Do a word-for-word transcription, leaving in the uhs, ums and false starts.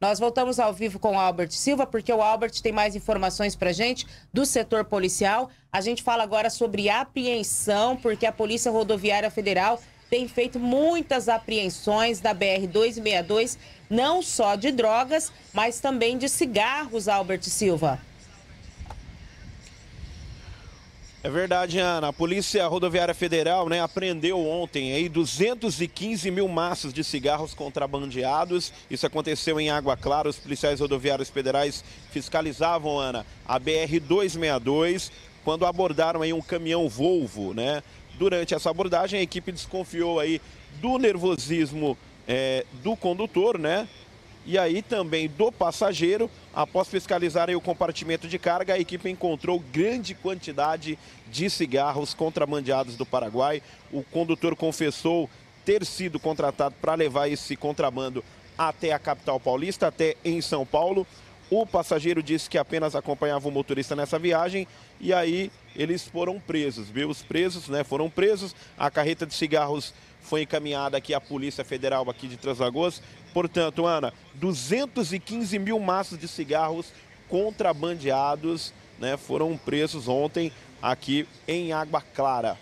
Nós voltamos ao vivo com o Albert Silva, porque o Albert tem mais informações para a gente do setor policial. A gente fala agora sobre apreensão, porque a Polícia Rodoviária Federal tem feito muitas apreensões da B R duzentos e sessenta e dois, não só de drogas, mas também de cigarros, Albert Silva. É verdade, Ana. A Polícia Rodoviária Federal, né, apreendeu ontem aí duzentos e quinze mil maços de cigarros contrabandeados. Isso aconteceu em Água Clara. Os policiais rodoviários federais fiscalizavam, Ana, a B R duzentos e sessenta e dois quando abordaram aí um caminhão Volvo, né? Durante essa abordagem, a equipe desconfiou aí do nervosismo é, do condutor, né? E aí também do passageiro. Após fiscalizarem o compartimento de carga, a equipe encontrou grande quantidade de cigarros contrabandeados do Paraguai. O condutor confessou ter sido contratado para levar esse contrabando até a capital paulista, até em São Paulo. O passageiro disse que apenas acompanhava o motorista nessa viagem e aí eles foram presos, viu? Os presos, né? Foram presos. A carreta de cigarros foi encaminhada aqui à Polícia Federal aqui de Três Lagoas. Portanto, Ana, duzentos e quinze mil maços de cigarros contrabandeados, né, foram presos ontem aqui em Água Clara.